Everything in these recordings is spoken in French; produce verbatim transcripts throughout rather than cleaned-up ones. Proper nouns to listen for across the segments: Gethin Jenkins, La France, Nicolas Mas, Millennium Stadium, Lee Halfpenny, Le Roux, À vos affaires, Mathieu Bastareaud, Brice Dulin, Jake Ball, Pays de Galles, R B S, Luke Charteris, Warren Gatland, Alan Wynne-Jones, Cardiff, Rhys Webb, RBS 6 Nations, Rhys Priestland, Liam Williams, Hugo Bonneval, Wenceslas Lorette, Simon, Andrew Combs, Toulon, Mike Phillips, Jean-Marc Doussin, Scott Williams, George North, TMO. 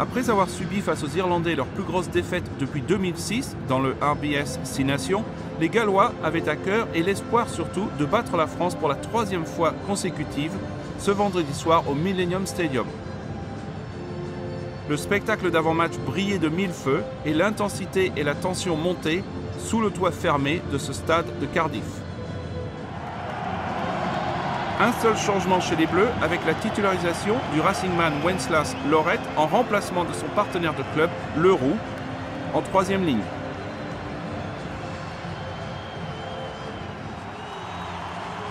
Après avoir subi face aux Irlandais leur plus grosse défaite depuis deux mille six dans le R B S Six Nations, les Gallois avaient à cœur et l'espoir surtout de battre la France pour la troisième fois consécutive ce vendredi soir au Millennium Stadium. Le spectacle d'avant-match brillait de mille feux et l'intensité et la tension montaient sous le toit fermé de ce stade de Cardiff. Un seul changement chez les Bleus avec la titularisation du Racing Man Wenceslas Lorette en remplacement de son partenaire de club, Le Roux, en troisième ligne.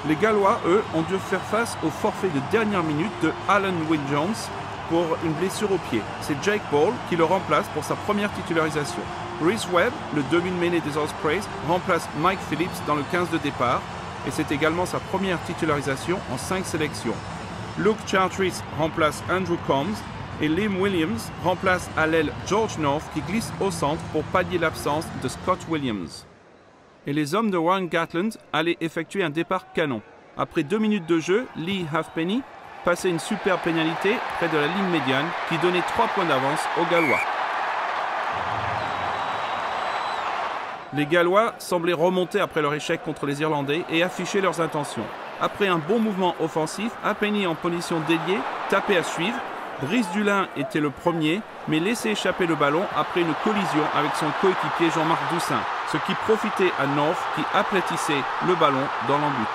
Les Gallois, eux, ont dû faire face au forfait de dernière minute de Alan Wynne-Jones pour une blessure au pied. C'est Jake Ball qui le remplace pour sa première titularisation. Rhys Webb, le demi-mêlée des Ospreys, remplace Mike Phillips dans le quinze de départ et c'est également sa première titularisation en cinq sélections. Luke Charteris remplace Andrew Combs et Liam Williams remplace à l'aile George North qui glisse au centre pour pallier l'absence de Scott Williams. Et les hommes de Warren Gatland allaient effectuer un départ canon. Après deux minutes de jeu, Lee Halfpenny passait une super pénalité près de la ligne médiane qui donnait trois points d'avance aux Gallois. Les Gallois semblaient remonter après leur échec contre les Irlandais et affichaient leurs intentions. Après un bon mouvement offensif, Halfpenny en position déliée, tapé à suivre. Brice Dulin était le premier, mais laissait échapper le ballon après une collision avec son coéquipier Jean-Marc Doussin, ce qui profitait à North qui aplatissait le ballon dans l'en-but.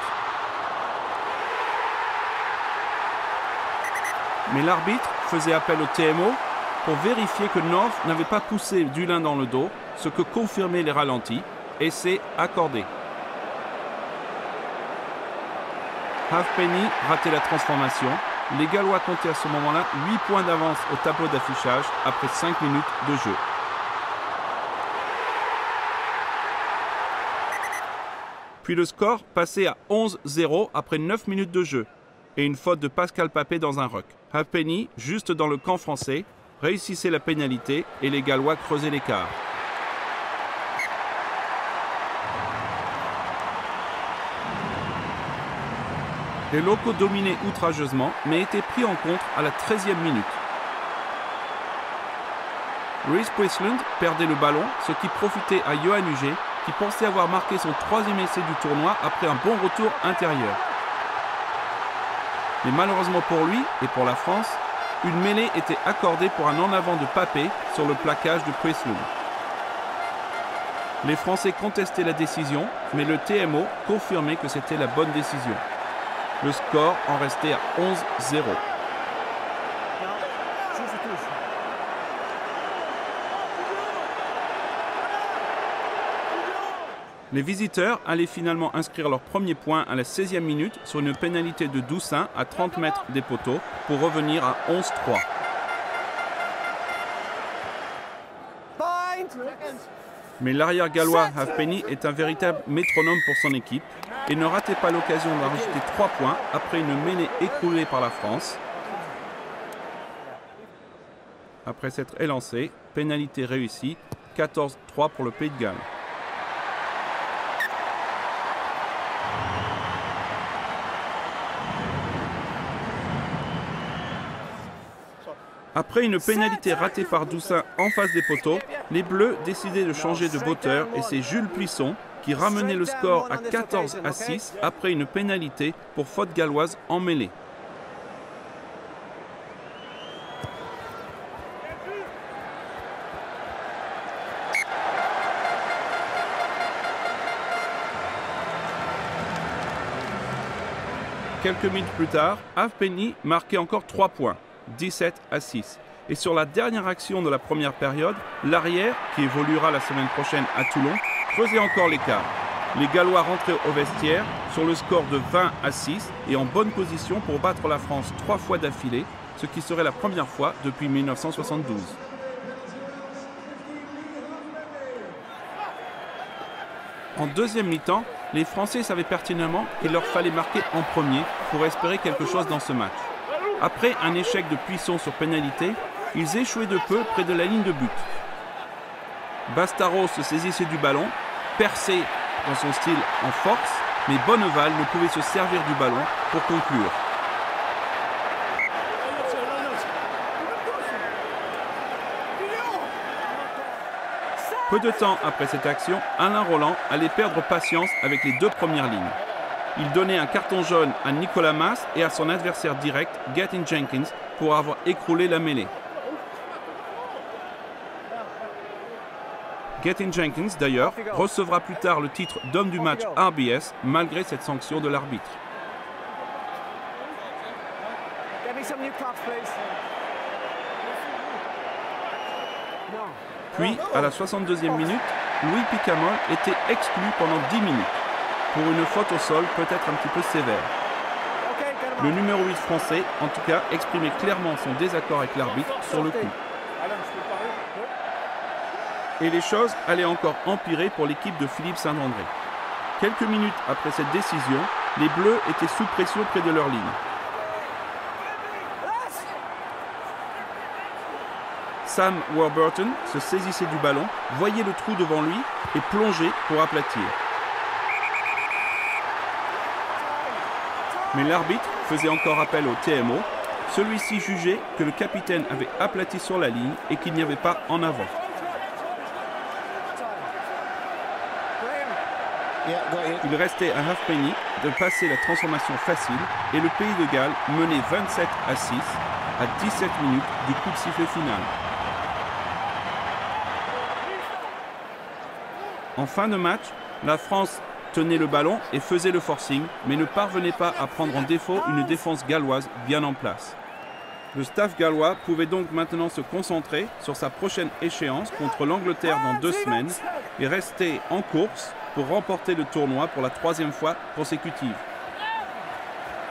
Mais l'arbitre faisait appel au T M O pour vérifier que North n'avait pas poussé Dulin dans le dos, ce que confirmaient les ralentis, et c'est accordé. Halfpenny ratait la transformation. Les Gallois comptaient à ce moment-là huit points d'avance au tableau d'affichage après cinq minutes de jeu. Puis le score passait à onze zéro après neuf minutes de jeu et une faute de Pascal Papé dans un ruck. Halfpenny, juste dans le camp français, réussissait la pénalité et les Gallois creusaient l'écart. Les locaux dominaient outrageusement, mais étaient pris en compte à la treizième minute. Rhys Priestland perdait le ballon, ce qui profitait à Yoann Huget, qui pensait avoir marqué son troisième essai du tournoi après un bon retour intérieur. Mais malheureusement pour lui et pour la France, une mêlée était accordée pour un en-avant de Papé sur le plaquage de Priestland. Les Français contestaient la décision, mais le T M O confirmait que c'était la bonne décision. Le score en restait à onze zéro. Les visiteurs allaient finalement inscrire leur premier point à la seizième minute sur une pénalité de Doussin à trente mètres des poteaux pour revenir à onze trois. Mais l'arrière gallois Halfpenny est un véritable métronome pour son équipe et ne ratait pas l'occasion d'en rajouter trois points après une mêlée écroulée par la France. Après s'être élancé, pénalité réussie, quatorze trois pour le Pays de Galles. Après une pénalité ratée par Doussin en face des poteaux, les Bleus décidaient de changer de botteur et c'est Jules Plisson qui ramenait le score à quatorze à six après une pénalité pour faute galloise en mêlée. Quelques minutes plus tard, Halfpenny marquait encore trois points. dix-sept à six. Et sur la dernière action de la première période, l'arrière, qui évoluera la semaine prochaine à Toulon, creusait encore l'écart. Les Gallois rentraient au vestiaire sur le score de vingt à six et en bonne position pour battre la France trois fois d'affilée, ce qui serait la première fois depuis mille neuf cent soixante-douze. En deuxième mi-temps, les Français savaient pertinemment qu'il leur fallait marquer en premier pour espérer quelque chose dans ce match. Après un échec de Plisson sur pénalité, ils échouaient de peu près de la ligne de but. Bastareaud se saisissait du ballon, perçait dans son style en force, mais Bonneval ne pouvait se servir du ballon pour conclure. Peu de temps après cette action, Alain Rolland allait perdre patience avec les deux premières lignes. Il donnait un carton jaune à Nicolas Mas et à son adversaire direct, Gethin Jenkins, pour avoir écroulé la mêlée. Gethin Jenkins, d'ailleurs, recevra plus tard le titre d'homme du match R B S malgré cette sanction de l'arbitre. Puis, à la soixante-deuxième minute, Louis Picamoles était exclu pendant dix minutes, pour une faute au sol peut-être un petit peu sévère. Le numéro huit français, en tout cas, exprimait clairement son désaccord avec l'arbitre sur le coup. Et les choses allaient encore empirer pour l'équipe de Philippe Saint-André. Quelques minutes après cette décision, les Bleus étaient sous pression près de leur ligne. Sam Warburton se saisissait du ballon, voyait le trou devant lui et plongeait pour aplatir. Mais l'arbitre faisait encore appel au T M O. Celui-ci jugeait que le capitaine avait aplati sur la ligne et qu'il n'y avait pas en avant. Il restait à Halfpenny de passer la transformation facile et le Pays de Galles menait vingt-sept à six à dix-sept minutes du coup de sifflet final. En fin de match, la France tenait le ballon et faisait le forcing, mais ne parvenait pas à prendre en défaut une défense galloise bien en place. Le staff gallois pouvait donc maintenant se concentrer sur sa prochaine échéance contre l'Angleterre dans deux semaines et rester en course pour remporter le tournoi pour la troisième fois consécutive.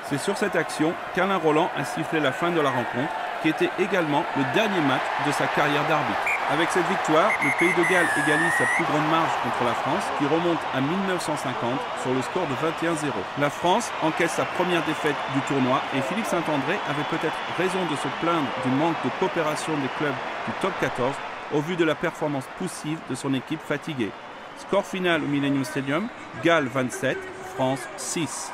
C'est sur cette action qu'Alain Rolland a sifflé la fin de la rencontre, qui était également le dernier match de sa carrière d'arbitre. Avec cette victoire, le Pays de Galles égalise sa plus grande marge contre la France, qui remonte à mille neuf cent cinquante sur le score de vingt et un zéro. La France encaisse sa première défaite du tournoi et Philippe Saint-André avait peut-être raison de se plaindre du manque de coopération des clubs du top quatorze au vu de la performance poussive de son équipe fatiguée. Score final au Millennium Stadium, Galles vingt-sept, France six.